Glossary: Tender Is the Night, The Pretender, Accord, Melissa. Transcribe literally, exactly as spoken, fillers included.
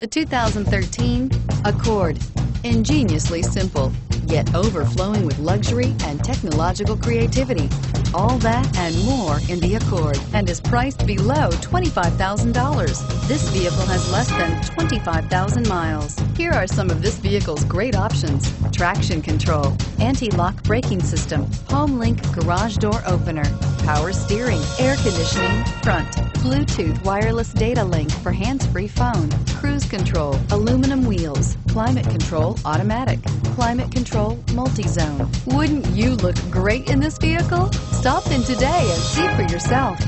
The two thousand thirteen Accord. Ingeniously simple, yet overflowing with luxury and technological creativity. All that and more in the Accord, and is priced below twenty-five thousand dollars. This vehicle has less than twenty-five thousand miles. Here are some of this vehicle's great options: traction control, anti-lock braking system, home link garage door opener, power steering, air conditioning, front, Bluetooth wireless data link for hands-free phone, cruise control, aluminum wheels, climate control automatic, climate control multi-zone. Wouldn't you look great in this vehicle? Stop in today and see for yourself.